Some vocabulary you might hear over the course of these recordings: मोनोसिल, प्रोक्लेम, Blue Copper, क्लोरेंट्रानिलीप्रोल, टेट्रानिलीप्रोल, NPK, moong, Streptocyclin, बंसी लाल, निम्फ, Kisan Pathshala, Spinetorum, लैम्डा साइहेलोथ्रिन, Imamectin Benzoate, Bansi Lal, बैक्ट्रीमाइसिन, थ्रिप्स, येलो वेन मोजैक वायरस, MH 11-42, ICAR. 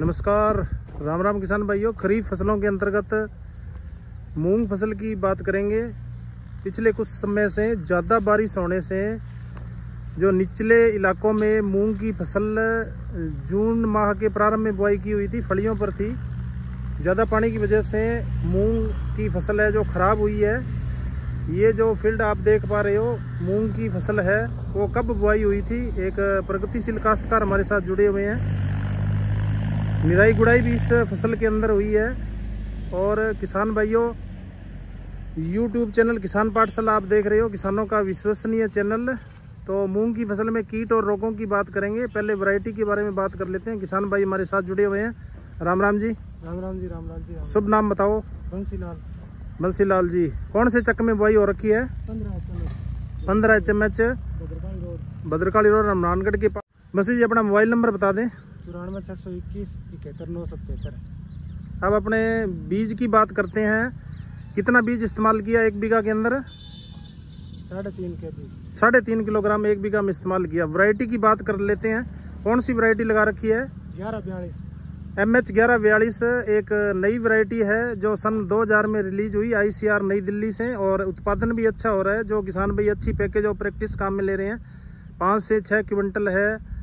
नमस्कार, राम राम किसान भाइयों। खरीफ फसलों के अंतर्गत मूंग फसल की बात करेंगे। पिछले कुछ समय से ज़्यादा बारिश होने से जो निचले इलाकों में मूंग की फसल जून माह के प्रारंभ में बुआई की हुई थी, फलियों पर थी। ज़्यादा पानी की वजह से मूंग की फसल है जो ख़राब हुई है। ये जो फील्ड आप देख पा रहे हो मूंग की फसल है, वो कब बुआई हुई थी। एक प्रगतिशील काश्तकार हमारे साथ जुड़े हुए हैं। निराई गुड़ाई भी इस फसल के अंदर हुई है। और किसान भाइयों, YouTube चैनल किसान पाठशाला आप देख रहे हो, किसानों का विश्वसनीय चैनल। तो मूंग की फसल में कीट और रोगों की बात करेंगे। पहले वैरायटी के बारे में बात कर लेते हैं। किसान भाई हमारे साथ जुड़े हुए हैं। राम राम जी। राम राम जी। राम राम जी। शुभ नाम बताओ। बंसी लाल। बंसी लाल जी, कौन से चक में बुआई हो रखी है? 15 HMH भद्रकाली रोड, रमनानगढ़ के पास। बंसी जी, अपना मोबाइल नंबर बता दें। 94 621 71 977। अब अपने बीज की बात करते हैं। कितना बीज इस्तेमाल किया एक बीघा के अंदर? 3.5 किलोग्राम एक बीघा में इस्तेमाल किया। वैरायटी की बात कर लेते हैं। कौन सी वैरायटी लगा रखी है? 1142 MH 11-42 एक नई वैरायटी है जो सन 2000 में रिलीज हुई, ICAR नई दिल्ली से। और उत्पादन भी अच्छा हो रहा है। जो किसान भाई अच्छी पैकेज और प्रैक्टिस काम में ले रहे हैं, 5 से 6 क्विंटल है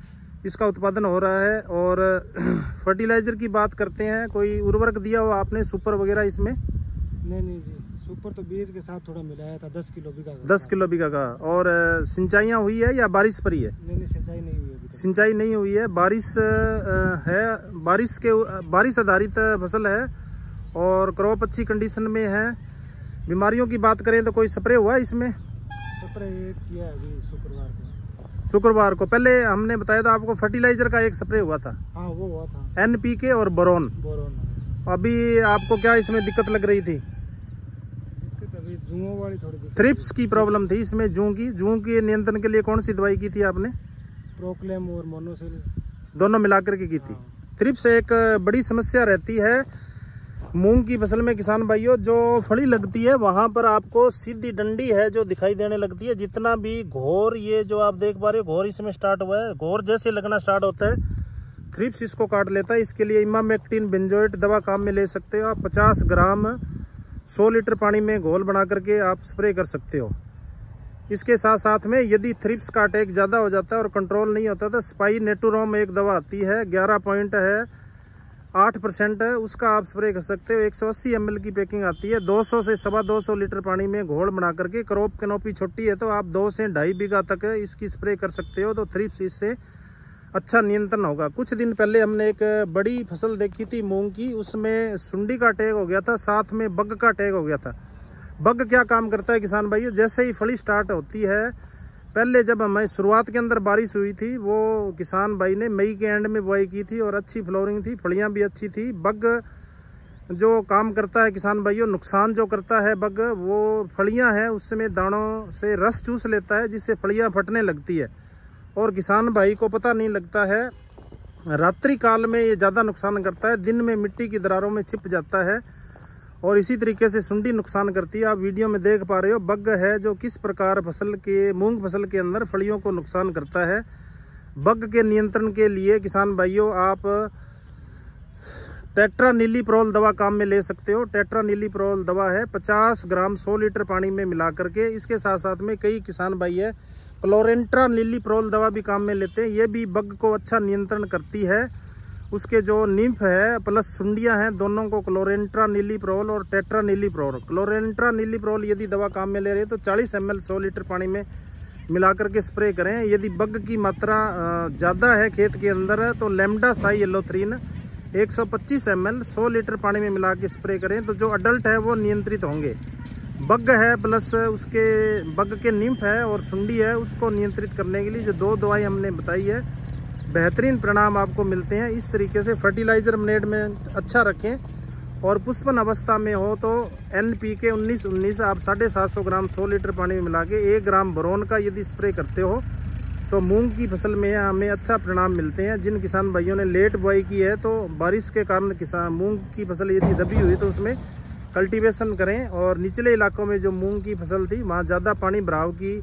इसका उत्पादन हो रहा है। और फर्टिलाइज़र की बात करते हैं। कोई उर्वरक दिया हो आपने, सुपर वगैरह इसमें? नहीं जी, सुपर तो बीज के साथ थोड़ा मिलाया था। 10 किलो बीघा का। और सिंचाइयाँ हुई है या बारिश पर ही है? नहीं, सिंचाई नहीं हुई है। सिंचाई नहीं हुई है, बारिश है। बारिश आधारित फसल है और क्रॉप अच्छी कंडीशन में है। बीमारियों की बात करें तो कोई स्प्रे हुआ इसमें? स्प्रे किया है जी शुक्रवार को। पहले हमने बताया था आपको फर्टिलाइजर का एक स्प्रे हुआ था। हाँ, वो हुआ था NPK और बोरोन। अभी आपको क्या इसमें दिक्कत लग रही थी? जुओं वाली थोड़ी थ्रिप्स की प्रॉब्लम थी इसमें। जू के नियंत्रण के लिए कौन सी दवाई की थी आपने? प्रोक्लेम और मोनोसिल दोनों मिलाकर के की थी। थ्रिप्स एक बड़ी समस्या रहती है मूंग की फसल में किसान भाइयों। जो फली लगती है वहाँ पर आपको सीधी डंडी है जो दिखाई देने लगती है। जितना भी घोर, ये जो आप देख पा रहे हो घोर इसमें स्टार्ट हुआ है, घोर जैसे लगना स्टार्ट होता है थ्रिप्स इसको काट लेता है। इसके लिए इमामेक्टिन बेंजोएट दवा काम में ले सकते हो आप। 50 ग्राम 100 लीटर पानी में घोल बना करके आप स्प्रे कर सकते हो। इसके साथ साथ में यदि थ्रिप्स का अटैक ज़्यादा हो जाता है और कंट्रोल नहीं होता तो स्पाइनेटोरम एक दवा आती है, 11 पॉइंट है, 8% है, उसका आप स्प्रे कर सकते हो। 180 ml की पैकिंग आती है। 200 से 225 लीटर पानी में घोल बना करके, क्रॉप कैनोपी छोटी है तो आप 2 से ढाई बीघा तक इसकी स्प्रे कर सकते हो। तो थ्रिप्स इससे अच्छा नियंत्रण होगा। कुछ दिन पहले हमने एक बड़ी फसल देखी थी मूंग की, उसमें सुंडी का टैग हो गया था, साथ में बग का टैग हो गया था। बग क्या काम करता है किसान भाइयों? जैसे ही फली स्टार्ट होती है, पहले जब हमें शुरुआत के अंदर बारिश हुई थी, वो किसान भाई ने मई के एंड में बुआई की थी और अच्छी फ्लोरिंग थी, फलियाँ भी अच्छी थी। बग जो काम करता है किसान भाइयों, नुकसान जो करता है बग, वो फलियाँ हैं उसमें दानों से रस चूस लेता है, जिससे फलियाँ फटने लगती है और किसान भाई को पता नहीं लगता है। रात्रि काल में ये ज़्यादा नुकसान करता है, दिन में मिट्टी की दरारों में छिप जाता है। और इसी तरीके से सुंडी नुकसान करती है। आप वीडियो में देख पा रहे हो बग है जो किस प्रकार मूंग फसल के अंदर फलियों को नुकसान करता है। बग के नियंत्रण के लिए किसान भाइयों आप टेट्रानिलीप्रोल दवा काम में ले सकते हो। टेट्रानिलीप्रोल दवा है 50 ग्राम 100 लीटर पानी में मिला करके। इसके साथ साथ में कई किसान भाई है क्लोरेंट्रानिलीप्रोल दवा भी काम में लेते हैं। ये भी बग को अच्छा नियंत्रण करती है। उसके जो निम्फ है प्लस सुंडियां हैं, दोनों को क्लोरेंट्रानिलीप्रोल और टेट्रानिलीप्रोल। क्लोरेंट्रानिलीप्रोल यदि दवा काम में ले रहे हैं तो 40 ml 100 लीटर पानी में मिलाकर के स्प्रे करें। यदि बग की मात्रा ज़्यादा है खेत के अंदर तो लैम्डा साइहेलोथ्रिन 125 ml 100 लीटर पानी में मिला के स्प्रे करें। तो जो अडल्ट है वो नियंत्रित होंगे। बग है प्लस उसके बग के निम्फ है और सुंडी है, उसको नियंत्रित करने के लिए जो 2 दवाई हमने बताई है, बेहतरीन परिणाम आपको मिलते हैं। इस तरीके से फर्टिलाइज़र मैनेजमेंट अच्छा रखें और पुष्पन अवस्था में हो तो NPK 19-19 आप 750 ग्राम 100 लीटर पानी में मिला के 1 ग्राम बोरोन का यदि स्प्रे करते हो तो मूंग की फसल में हमें अच्छा परिणाम मिलते हैं। जिन किसान भाइयों ने लेट बुआई की है तो बारिश के कारण मूँग की फसल यदि दबी हुई तो उसमें कल्टीवेशन करें। और निचले इलाकों में जो मूंग की फसल थी वहाँ ज़्यादा पानी भराव की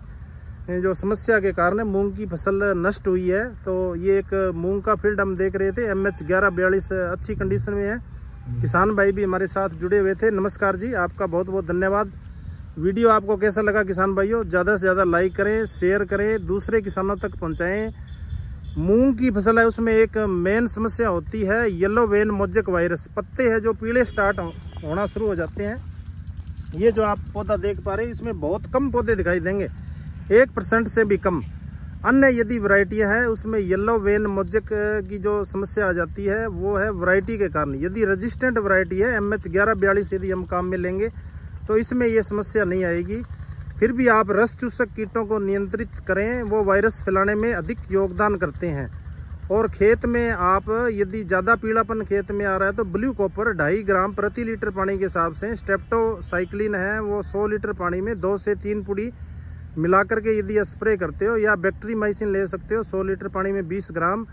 जो समस्या के कारण मूंग की फसल नष्ट हुई है। तो ये एक मूंग का फील्ड हम देख रहे थे, MH 11-42 अच्छी कंडीशन में है। किसान भाई भी हमारे साथ जुड़े हुए थे। नमस्कार जी, आपका बहुत बहुत धन्यवाद। वीडियो आपको कैसा लगा किसान भाइयों, ज़्यादा से ज़्यादा लाइक करें, शेयर करें, दूसरे किसानों तक पहुँचाएँ। मूंग की फसल है, उसमें एक मेन समस्या होती है येलो वेन मोजैक वायरस। पत्ते हैं जो पीले स्टार्ट होना शुरू हो जाते हैं। ये जो आप पौधा देख पा रहे हैं, इसमें बहुत कम पौधे दिखाई देंगे, 1% से भी कम। अन्य यदि वैरायटियां हैं उसमें येलो वेन मोजैक की जो समस्या आ जाती है वो है वैरायटी के कारण। यदि रेजिस्टेंट वैरायटी है, MH 11-42 यदि हम काम में लेंगे तो इसमें ये समस्या नहीं आएगी। फिर भी आप रस चूसक कीटों को नियंत्रित करें, वो वायरस फैलाने में अधिक योगदान करते हैं। और खेत में आप यदि ज़्यादा पीलापन खेत में आ रहा है तो ब्लू कॉपर 2.5 ग्राम प्रति लीटर पानी के हिसाब से, स्ट्रेप्टोसाइक्लिन है वो 100 लीटर पानी में 2 से 3 पुड़ी मिलाकर के यदि स्प्रे करते हो, या बैक्ट्रीमाइसिन ले सकते हो 100 लीटर पानी में 20 ग्राम।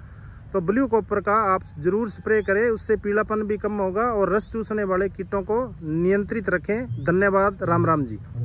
तो ब्लू कॉपर का आप ज़रूर स्प्रे करें, उससे पीलापन भी कम होगा और रस चूसने वाले कीटों को नियंत्रित रखें। धन्यवाद, राम राम जी।